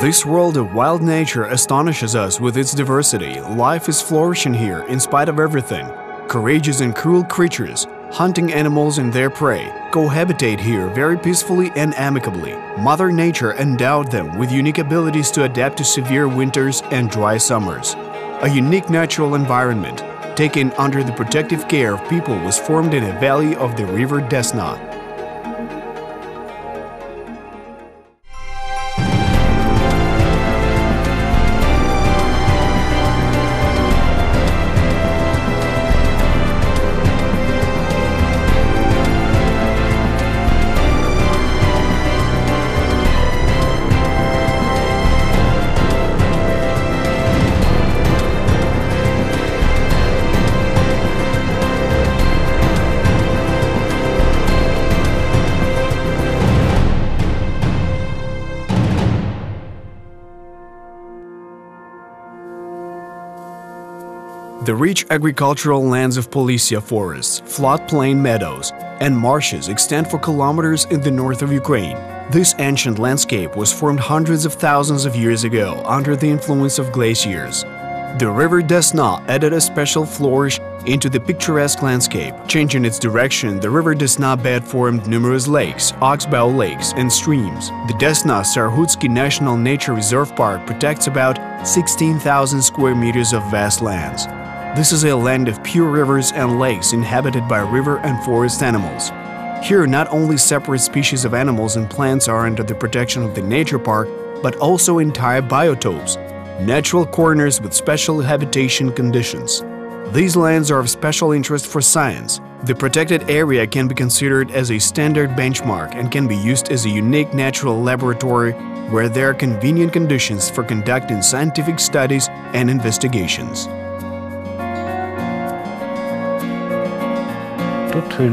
This world of wild nature astonishes us with its diversity. Life is flourishing here in spite of everything. Courageous and cruel creatures, hunting animals and their prey, cohabitate here very peacefully and amicably. Mother Nature endowed them with unique abilities to adapt to severe winters and dry summers. A unique natural environment, taken under the protective care of people, was formed in a valley of the river Desna. The rich agricultural lands of Polisia forests, floodplain meadows, and marshes extend for kilometers in the north of Ukraine. This ancient landscape was formed hundreds of thousands of years ago under the influence of glaciers. The river Desna added a special flourish into the picturesque landscape. Changing its direction, the river Desna bed formed numerous lakes, oxbow lakes, and streams. The Desna Starohutsky National Nature Reserve Park protects about 16,000 square meters of vast lands. This is a land of pure rivers and lakes inhabited by river and forest animals. Here, not only separate species of animals and plants are under the protection of the nature park, but also entire biotopes, natural corners with special habitation conditions. These lands are of special interest for science. The protected area can be considered as a standard benchmark and can be used as a unique natural laboratory where there are convenient conditions for conducting scientific studies and investigations. Here,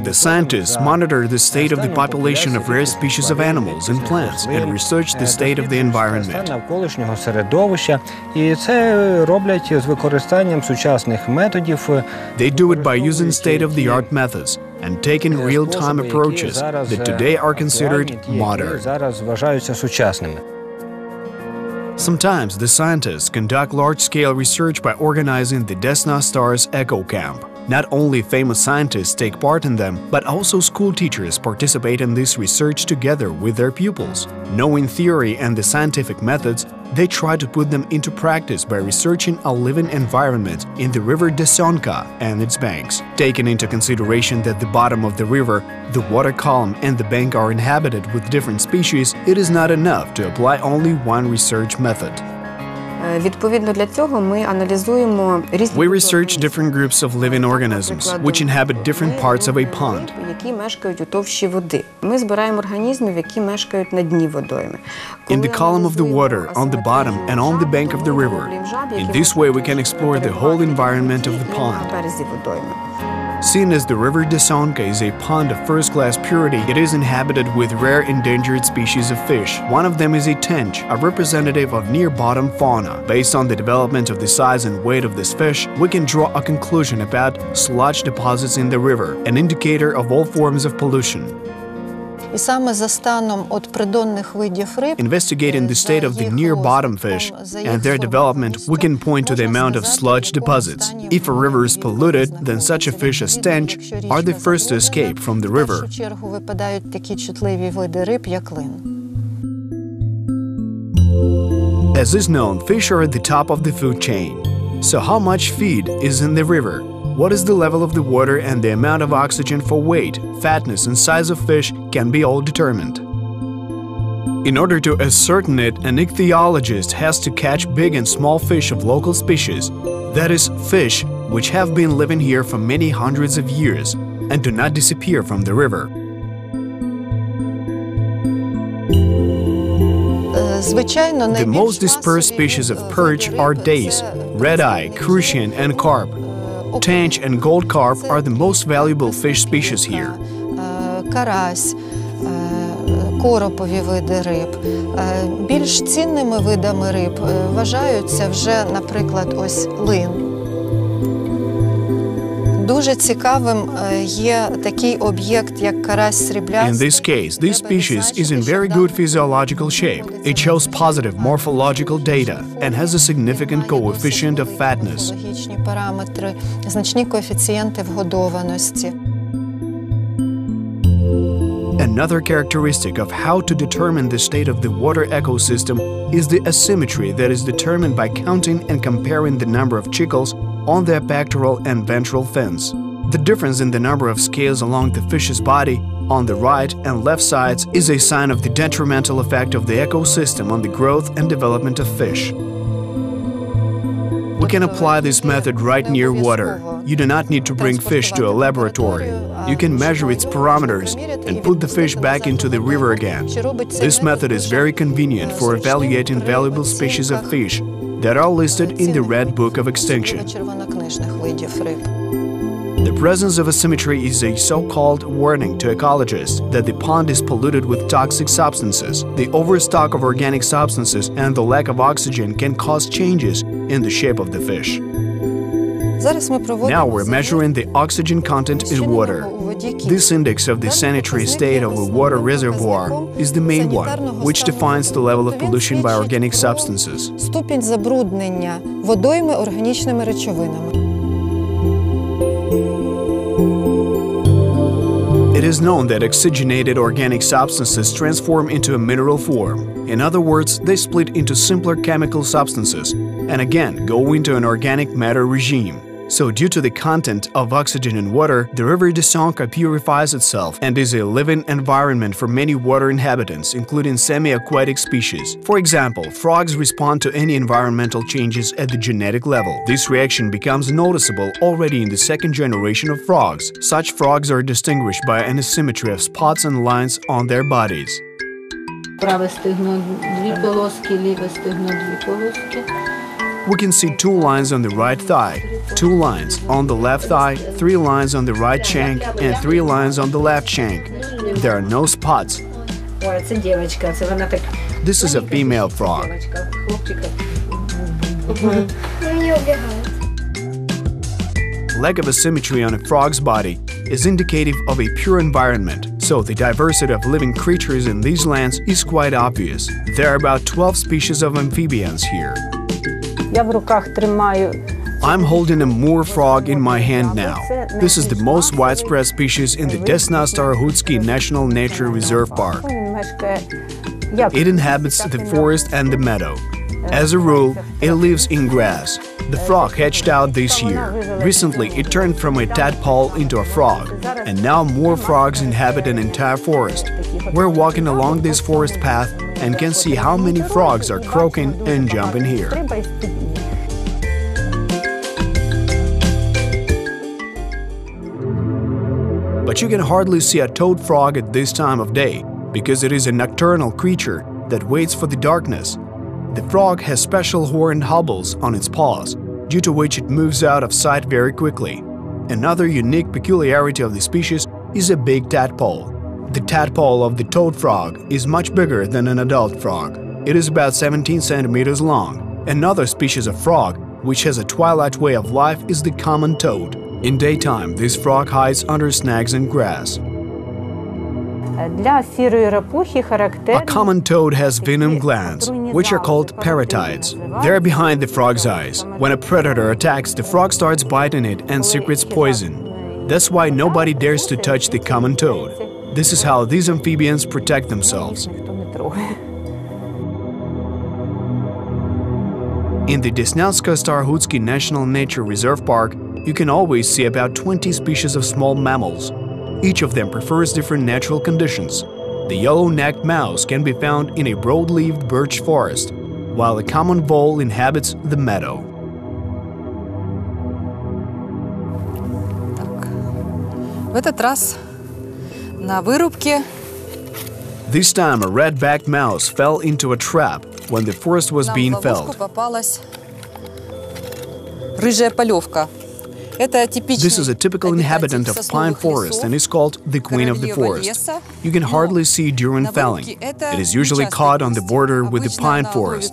the scientists monitor the state of the population of rare species of animals and plants and research the state of the environment. They do it by using state-of-the-art methods and taking real-time approaches that today are considered modern. Sometimes the scientists conduct large-scale research by organizing the Desna Stars Echo Camp. Not only famous scientists take part in them, but also school teachers participate in this research together with their pupils. Knowing theory and the scientific methods, they try to put them into practice by researching a living environment in the river Desonka and its banks. Taking into consideration that the bottom of the river, the water column and the bank are inhabited with different species, it is not enough to apply only one research method. We research different groups of living organisms, which inhabit different parts of a pond. In the column of the water, on the bottom and on the bank of the river. In this way we can explore the whole environment of the pond. Seen as the river Desonka is a pond of first-class purity, it is inhabited with rare endangered species of fish. One of them is a tench, a representative of near-bottom fauna. Based on the development of the size and weight of this fish, we can draw a conclusion about sludge deposits in the river, an indicator of all forms of pollution. Investigating the state of the near-bottom fish and their development, we can point to the amount of sludge deposits. If a river is polluted, then such a fish as tench are the first to escape from the river. As is known, fish are at the top of the food chain. So how much feed is in the river? What is the level of the water and the amount of oxygen for weight, fatness and size of fish can be all determined. In order to ascertain it, an ichthyologist has to catch big and small fish of local species, that is, fish which have been living here for many hundreds of years and do not disappear from the river. The most dispersed species of perch are dace, red-eye, crucian and carp. Tench and gold carp are the most valuable fish species here. Дуже цікавим є такий об'єкт, як карась сріблястий. In this case, this species is in very good physiological shape. It shows positive morphological data and has a significant coefficient of fatness. Фізіологічні параметри, значні коефіцієнти вгодованості. Another characteristic of how to determine the state of the water ecosystem is the asymmetry that is determined by counting and comparing the number of chicals on their pectoral and ventral fins. The difference in the number of scales along the fish's body on the right and left sides is a sign of the detrimental effect of the ecosystem on the growth and development of fish. We can apply this method right near water. You do not need to bring fish to a laboratory. You can measure its parameters and put the fish back into the river again. This method is very convenient for evaluating valuable species of fish that are listed in the Red Book of Extinction. The presence of asymmetry is a so-called warning to ecologists that the pond is polluted with toxic substances. The overstock of organic substances and the lack of oxygen can cause changes in the shape of the fish. Now we're measuring the oxygen content in water. This index of the sanitary state of a water reservoir is the main one, which defines the level of pollution by organic substances. It is known that oxygenated organic substances transform into a mineral form. In other words, they split into simpler chemical substances and again go into an organic matter regime. So, due to the content of oxygen in water, the river Desnyansko purifies itself and is a living environment for many water inhabitants, including semi-aquatic species. For example, frogs respond to any environmental changes at the genetic level. This reaction becomes noticeable already in the second generation of frogs. Such frogs are distinguished by an asymmetry of spots and lines on their bodies. We can see 2 lines on the right thigh, 2 lines on the left thigh, 3 lines on the right shank, and 3 lines on the left shank. There are no spots. This is a female frog. Lack of asymmetry on a frog's body is indicative of a pure environment. So the diversity of living creatures in these lands is quite obvious. There are about 12 species of amphibians here. I'm holding a moor frog in my hand now. This is the most widespread species in the Desna Starohutsky National Nature Reserve Park. It inhabits the forest and the meadow. As a rule, it lives in grass. The frog hatched out this year. Recently, it turned from a tadpole into a frog, and now moor frogs inhabit an entire forest. We're walking along this forest path and can see how many frogs are croaking and jumping here. But you can hardly see a toad frog at this time of day, because it is a nocturnal creature that waits for the darkness. The frog has special horned hobbles on its paws, due to which it moves out of sight very quickly. Another unique peculiarity of the species is a big tadpole. The tadpole of the toad frog is much bigger than an adult frog. It is about 17 centimeters long. Another species of frog, which has a twilight way of life, is the common toad. In daytime, this frog hides under snags and grass. A common toad has venom glands, which are called parotides. They're behind the frog's eyes. When a predator attacks, the frog starts biting it and secretes poison. That's why nobody dares to touch the common toad. This is how these amphibians protect themselves. In the Desnyansko-Starohutsky National Nature Reserve Park, you can always see about 20 species of small mammals. Each of them prefers different natural conditions. The yellow-necked mouse can be found in a broad-leaved birch forest, while the common vole inhabits the meadow. This time, a red-backed mouse fell into a trap when the forest was being felled. This is a typical inhabitant of pine forest and is called the queen of the forest. You can hardly see during felling. It is usually caught on the border with the pine forest.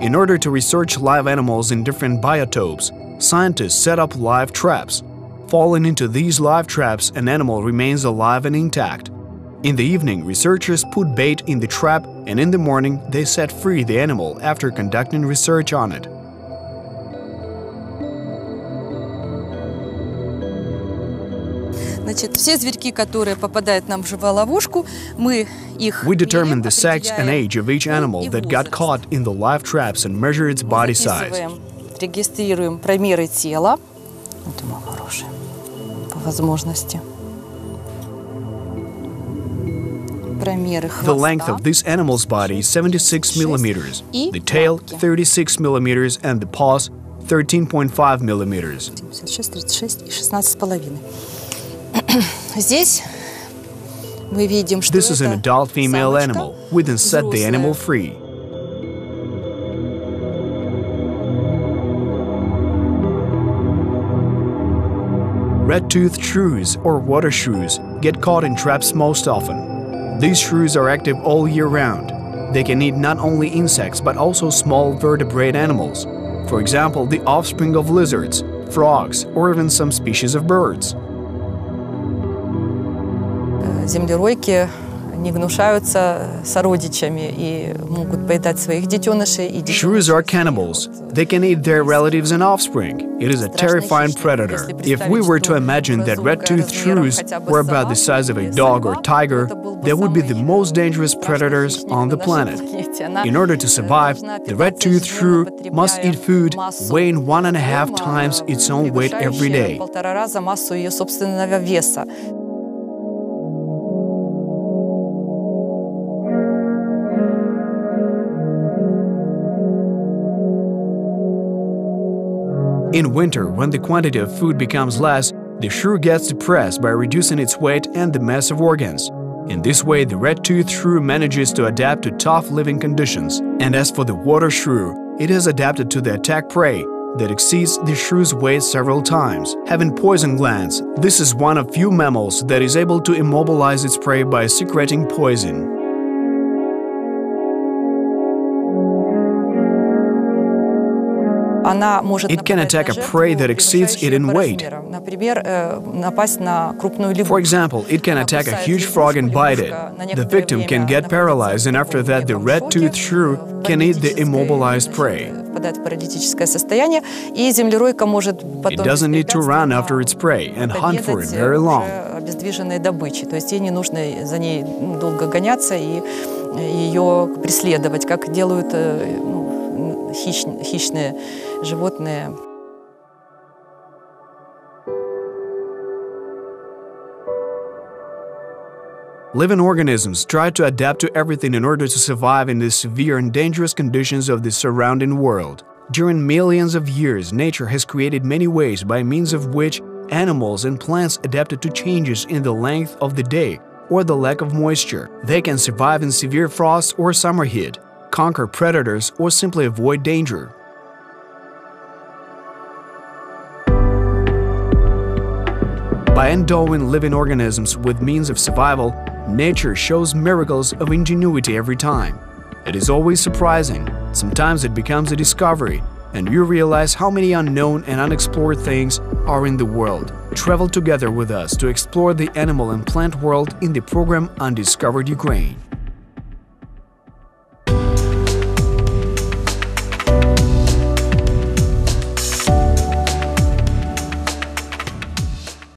In order to research live animals in different biotopes, scientists set up live traps. Falling into these live traps, an animal remains alive and intact. In the evening, researchers put bait in the trap, and in the morning they set free the animal after conducting research on it. We determine the sex and age of each animal that got caught in the live traps and measure its body size. The length of this animal's body is 76 millimeters, the tail 36 millimeters, and the paws 13.5 millimeters. This is an adult female animal. We then set the animal free. Red-toothed shrews, or water shrews, get caught in traps most often. These shrews are active all year round. They can eat not only insects but also small vertebrate animals, for example, the offspring of lizards, frogs, or even some species of birds. Shrews are cannibals. They can eat their relatives and offspring. It is a terrifying predator. If we were to imagine that red-toothed shrews were about the size of a dog or tiger, they would be the most dangerous predators on the planet. In order to survive, the red-toothed shrew must eat food weighing 1.5 times its own weight every day. In winter, when the quantity of food becomes less, the shrew gets depressed by reducing its weight and the mass of organs. In this way, the red-toothed shrew manages to adapt to tough living conditions. And as for the water shrew, it has adapted to the attack prey that exceeds the shrew's weight several times. Having poison glands, this is one of few mammals that is able to immobilize its prey by secreting poison. It can attack a prey that exceeds it in weight. For example, it can attack a huge frog and bite it. The victim can get paralyzed, and after that the red-toothed shrew can eat the immobilized prey. It doesn't need to run after its prey and hunt for it very long. Хищные животные. Living organisms try to adapt to everything in order to survive in the severe and dangerous conditions of the surrounding world. During millions of years, nature has created many ways by means of which animals and plants adapted to changes in the length of the day or the lack of moisture. They can survive in severe frost or summer heat, conquer predators, or simply avoid danger. By endowing living organisms with means of survival, nature shows miracles of ingenuity every time. It is always surprising. Sometimes it becomes a discovery, and you realize how many unknown and unexplored things are in the world. Travel together with us to explore the animal and plant world in the program Undiscovered Ukraine.